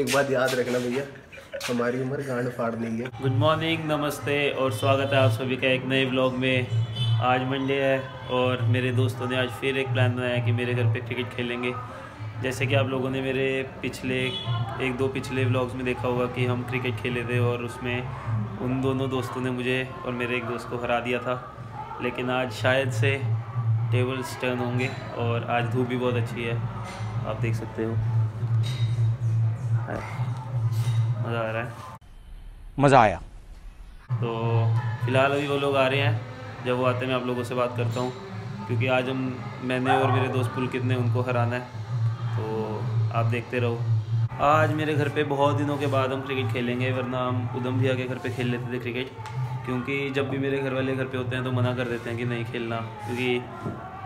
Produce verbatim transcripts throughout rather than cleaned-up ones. एक बात याद रखना भैया, हमारी उम्र गांड फाड़नी है। गुड मॉर्निंग, नमस्ते और स्वागत है आप सभी का एक नए व्लॉग में। आज मंडे है और मेरे दोस्तों ने आज फिर एक प्लान बनाया कि मेरे घर पे क्रिकेट खेलेंगे। जैसे कि आप लोगों ने मेरे पिछले एक दो पिछले व्लॉग्स में देखा होगा कि हम क्रिकेट खेले थे और उसमें उन दोनों दोस्तों ने मुझे और मेरे एक दोस्त को हरा दिया था। लेकिन आज शायद से टेबल्स टर्न होंगे और आज धूप भी बहुत अच्छी है, आप देख सकते हो। मज़ा आ रहा है, मज़ा आया। तो फिलहाल अभी वो लोग आ रहे हैं, जब वो आते हैं मैं आप लोगों से बात करता हूँ, क्योंकि आज हम मैंने और मेरे दोस्त पुलकित ने उनको हराना है। तो आप देखते रहो। आज मेरे घर पे बहुत दिनों के बाद हम क्रिकेट खेलेंगे, वरना हम उधम भैया के घर पे खेल लेते थे क्रिकेट, क्योंकि जब भी मेरे घर वाले घर पे होते हैं तो मना कर देते हैं कि नहीं खेलना, क्योंकि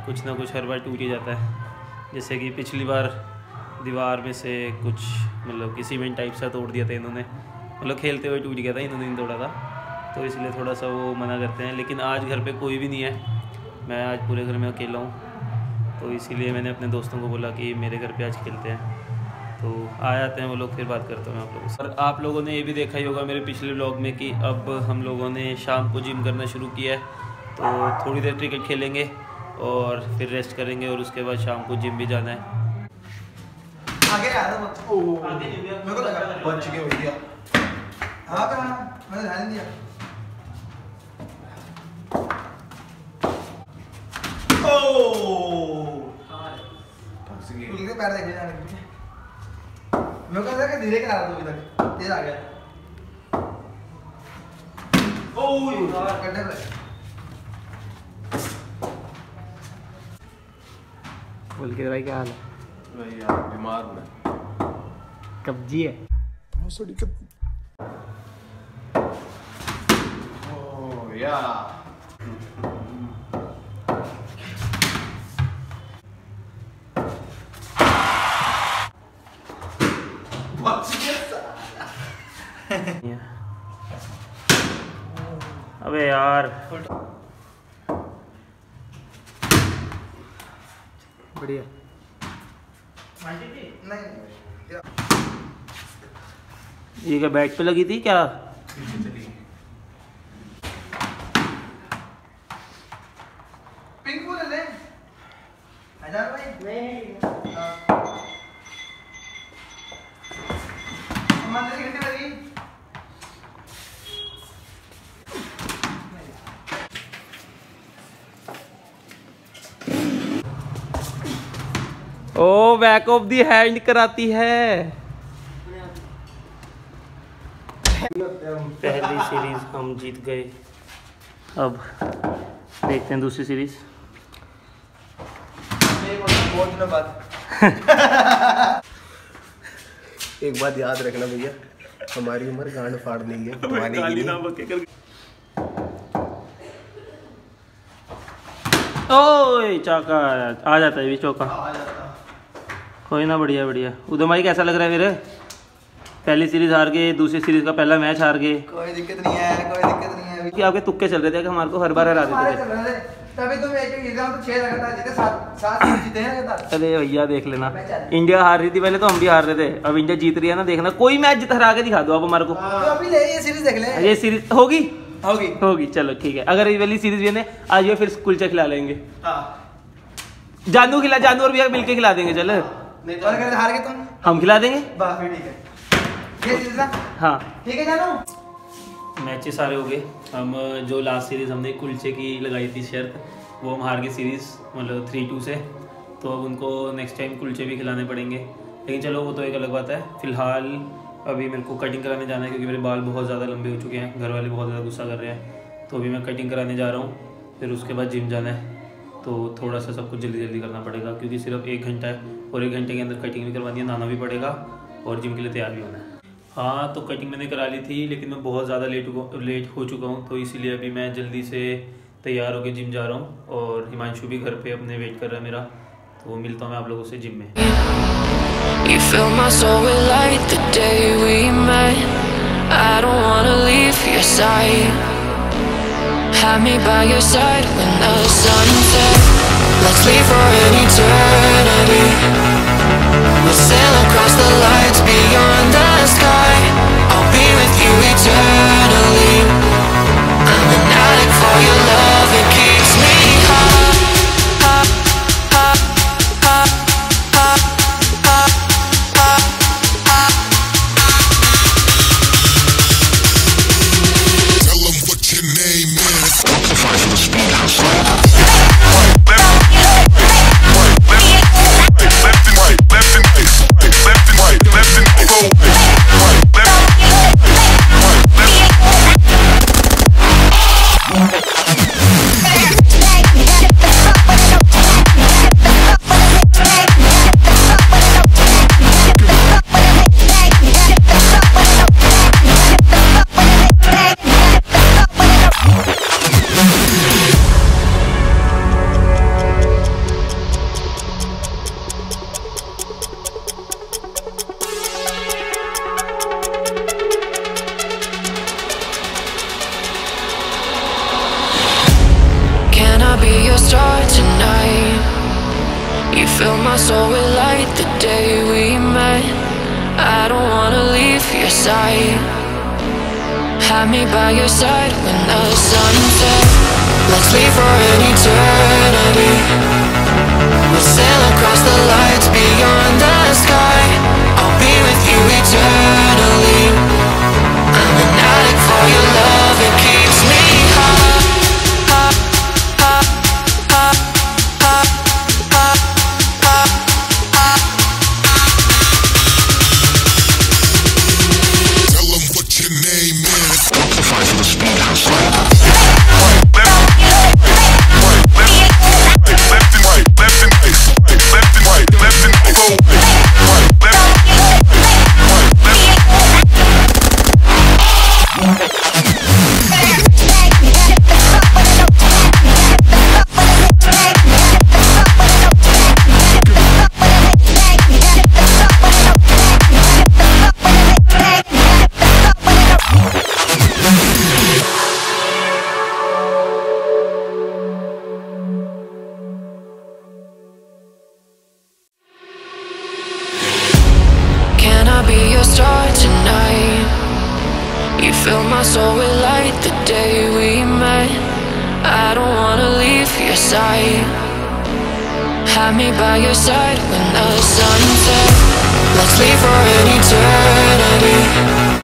कुछ ना कुछ हर बार टूट ही जाता है। जैसे कि पिछली बार दीवार में से कुछ मतलब किसी में टाइप सा तोड़ दिया था इन्होंने, मतलब खेलते हुए टूट गया था, इन्होंने नहीं तोड़ा था, तो इसलिए थोड़ा सा वो मना करते हैं। लेकिन आज घर पर कोई भी नहीं है, मैं आज पूरे घर में अकेला हूँ, तो इसीलिए मैंने अपने दोस्तों को बोला कि मेरे घर पे आज खेलते हैं। तो आ जाते हैं वो लोग, फिर बात करते हैं आप लोगों से। और आप लोगों ने ये भी देखा ही होगा मेरे पिछले व्लॉग में कि अब हम लोगों ने शाम को जिम करना शुरू किया है, तो थोड़ी देर क्रिकेट खेलेंगे और फिर रेस्ट करेंगे और उसके बाद शाम को जिम भी जाना है। आगे आगे पैर देखे जाने के मैं कह रहा था कि धीरे करा दो, अभी तक तेज आ गया। ओए यार कटे पे बोल के भाई क्या हाल है? मैं यार बीमार हूं, कब्जी है बहुत सड़ी कब। ओ यार अबे यार बढ़िया नहीं, ये क्या बैट पे लगी थी क्या? पिंक बोले हजार भाई नहीं ओ बैक ऑफ दी हैंड कराती है। पहली सीरीज हम जीत गए, अब देखते हैं दूसरी सीरीज। एक बात याद रखना भैया, हमारी उम्र गांड फाड़नी है, तुम्हारी गाली ना बके कर। ओए चौका आ जाता है, भी चौका कोई ना। बढ़िया बढ़िया। उधम भाई कैसा लग रहा है? मेरे पहली सीरीज हार गए, दूसरी सीरीज का पहला मैच हार गए। कोई दिक्कत नहीं है, कोई दिक्कत नहीं है। कि आपके तुक्के चल रहे थे कि हमारे को हर बार हरा देते थे, तभी तो मैं एक एक एग्जाम तो छह लगातार जीते, सात सात जीते हैं लगातार। अरे भैया देख लेना, इंडिया हार रही थी पहले तो हम भी हार रहे थे, अब इंडिया जीत रही है ना, देखना कोई मैच जीत हरा के दिखा दो आप हमारे को। अभी ले ये सीरीज देख ले, ये सीरीज होगी होगी होगी चलो ठीक है। अगर ये वाली सीरीज भी आज फिर कुलचा खिला लेंगे, जानू खिला, जानू और भैया मिलके खिला देंगे। चलो नहीं तो अगर हार गए तुम, हम खिला देंगे बाप रे। ठीक है ये सीरीज ना, हां ठीक है जानू। मैच सारे हो गए, हम जो लास्ट सीरीज हमने कुलचे की लगाई थी शर्त, वो हम हार गए सीरीज मतलब थ्री टू से, तो अब उनको नेक्स्ट टाइम कुलचे भी खिलाने पड़ेंगे। लेकिन चलो वो तो एक अलग बात है। फिलहाल अभी मेरे को कटिंग कराने जाना है, क्योंकि मेरे बाल बहुत ज़्यादा लंबे हो चुके हैं, घर वाले बहुत ज़्यादा गुस्सा कर रहे हैं, तो अभी मैं कटिंग कराने जा रहा हूँ, फिर उसके बाद जिम जाना है। तो थोड़ा सा सब कुछ जल्दी जल्दी करना पड़ेगा, क्योंकि सिर्फ एक घंटा है और एक घंटे के अंदर कटिंग भी करवानी है, नहाना भी पड़ेगा और जिम के लिए तैयार भी होना है। हाँ तो कटिंग मैंने करा ली थी, लेकिन मैं बहुत ज़्यादा लेट लेट हो चुका हूँ, तो इसीलिए अभी मैं जल्दी से तैयार होकर जिम जा रहा हूँ। और हिमांशु भी घर पे अपने वेट कर रहा है मेरा, तो मिलता हूँ मैं आप लोगों से जिम में। Have me by your side when the sun sets. Let's leave for an eternity. We'll sail across the lights beyond the have me by your side when the sun sets. Let's leave for an eternity. We'll sail across the lights beyond the sky. I'll be with you eternally. I'm an addict for your love, it keeps me high. Let's leave for an eternity.